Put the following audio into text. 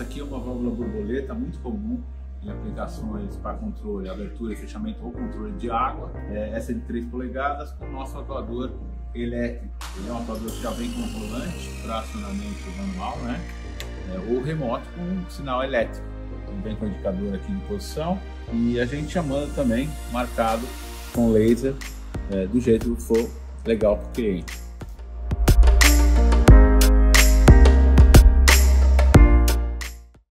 Essa aqui é uma válvula borboleta muito comum em aplicações para controle, abertura e fechamento ou controle de água. Essa é de 3 polegadas com o nosso atuador elétrico. Ele é um atuador que já vem com volante para acionamento manual, né? Ou remoto com sinal elétrico. Então, vem com o indicador aqui de posição e a gente já manda também marcado com laser do jeito que for legal para o cliente.